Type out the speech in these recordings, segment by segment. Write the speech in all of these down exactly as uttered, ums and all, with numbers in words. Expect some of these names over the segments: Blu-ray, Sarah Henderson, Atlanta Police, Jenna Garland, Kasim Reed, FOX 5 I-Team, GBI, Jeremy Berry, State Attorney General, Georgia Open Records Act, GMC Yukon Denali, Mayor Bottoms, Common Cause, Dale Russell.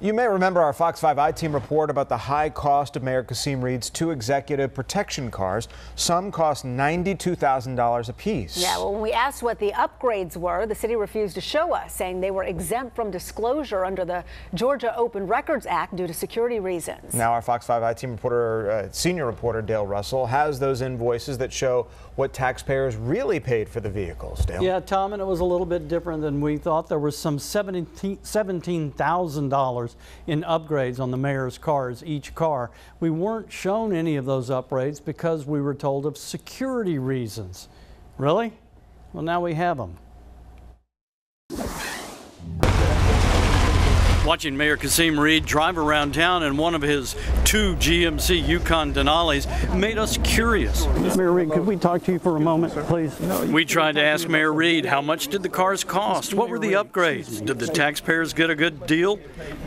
You may remember our Fox five I-Team report about the high cost of Mayor Kasim Reed's two executive protection cars. Some cost ninety-two thousand dollars apiece. Yeah, well, when we asked what the upgrades were, the city refused to show us, saying they were exempt from disclosure under the Georgia Open Records Act due to security reasons. Now our Fox five I-Team reporter, uh, senior reporter Dale Russell, has those invoices that show what taxpayers really paid for the vehicles. Dale? Yeah, Tom, and it was a little bit different than we thought. There was some seventeen thousand dollars in upgrades on the mayor's cars, each car. We weren't shown any of those upgrades because we were told of security reasons. Really? Well, now we have them. Watching Mayor Kasim Reed drive around town in one of his two G M C Yukon Denalis made us curious. Mayor Reed, could we talk to you for a moment, please? We tried to ask Mayor Reed, how much did the cars cost? What were the upgrades? Did the taxpayers get a good deal?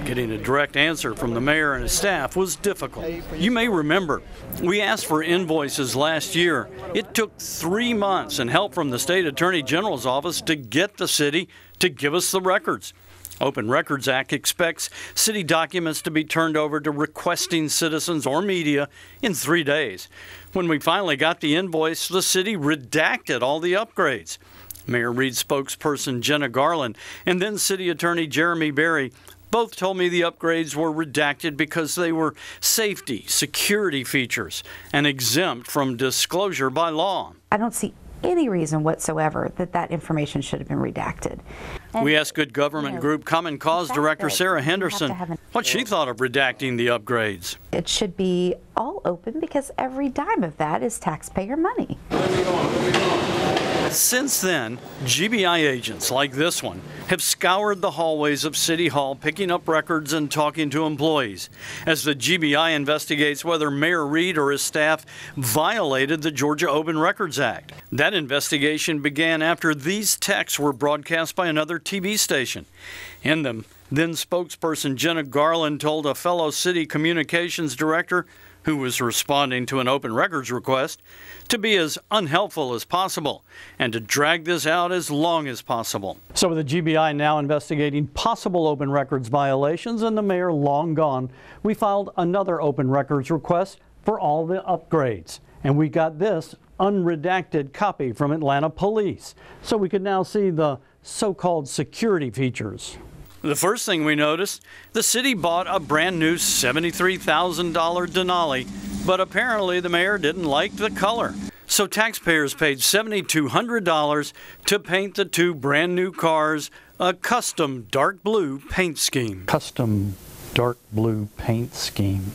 Getting a direct answer from the mayor and his staff was difficult. You may remember, we asked for invoices last year. It took three months and help from the State Attorney General's office to get the city to give us the records. Open Records Act expects city documents to be turned over to requesting citizens or media in three days. When we finally got the invoice, the city redacted all the upgrades. Mayor Reed's spokesperson Jenna Garland and then City Attorney Jeremy Berry both told me the upgrades were redacted because they were safety, security features and exempt from disclosure by law. I don't see any reason whatsoever that that information should have been redacted. And we asked Good Government you know, Group Common Cause Director Sarah Henderson what she thought of redacting the upgrades. It should be all open because every dime of that is taxpayer money. Since then, G B I agents like this one have scoured the hallways of City Hall, picking up records and talking to employees as the G B I investigates whether Mayor Reed or his staff violated the Georgia Open Records Act. That investigation began after these texts were broadcast by another T V station. In them, then spokesperson Jenna Garland told a fellow city communications director who was responding to an open records request, to be as unhelpful as possible and to drag this out as long as possible. So with the G B I now investigating possible open records violations and the mayor long gone, we filed another open records request for all the upgrades. And we got this unredacted copy from Atlanta Police. So we could now see the so-called security features. The first thing we noticed, the city bought a brand new seventy-three thousand dollar Denali, but apparently the mayor didn't like the color. So taxpayers paid seven thousand two hundred dollars to paint the two brand new cars a custom dark blue paint scheme. Custom dark blue paint scheme.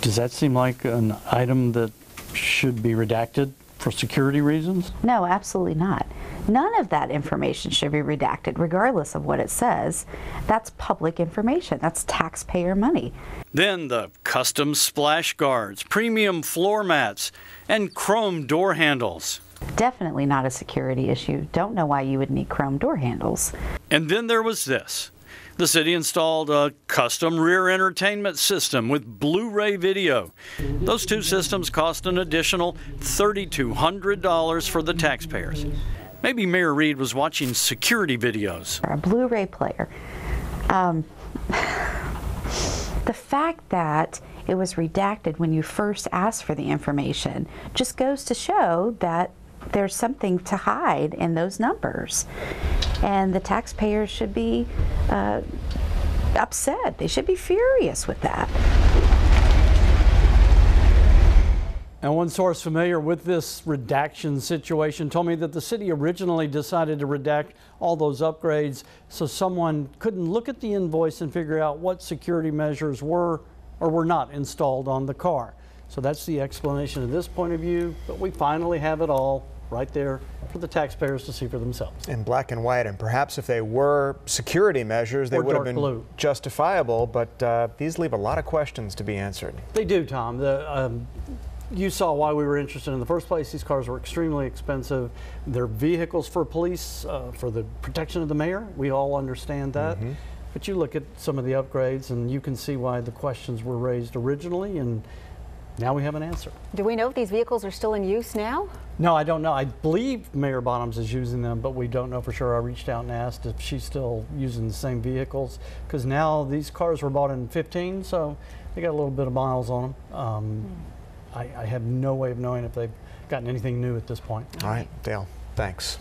Does that seem like an item that should be redacted for security reasons? No, absolutely not. None of that information should be redacted, regardless of what it says. That's public information. That's taxpayer money. Then the custom splash guards, premium floor mats, and chrome door handles. Definitely not a security issue. Don't know why you would need chrome door handles. And then there was this. The city installed a custom rear entertainment system with Blu-ray video. Those two systems cost an additional three thousand two hundred dollars for the taxpayers. Maybe Mayor Reed was watching security videos. A Blu-ray player. Um, the fact that it was redacted when you first asked for the information just goes to show that there's something to hide in those numbers. And the taxpayers should be uh, upset. They should be furious with that. And one source familiar with this redaction situation told me that the city originally decided to redact all those upgrades so someone couldn't look at the invoice and figure out what security measures were or were not installed on the car. So that's the explanation of this point of view, but we finally have it all right there for the taxpayers to see for themselves. In black and white, and perhaps if they were security measures, they would have been blue. Justifiable, but uh, these leave a lot of questions to be answered. They do, Tom. The, um, you saw why we were interested in the first place. These cars were extremely expensive. They're vehicles for police, uh, for the protection of the mayor. We all understand that. Mm-hmm. But you look at some of the upgrades, and you can see why the questions were raised originally, and Now we have an answer. Do we know if these vehicles are still in use now? No, I don't know. I believe Mayor Bottoms is using them, but we don't know for sure. I reached out and asked if she's still using the same vehicles, because now these cars were bought in fifteen, so they got a little bit of miles on them. Um, mm. I, I have no way of knowing if they've gotten anything new at this point. All right, Dale, thanks.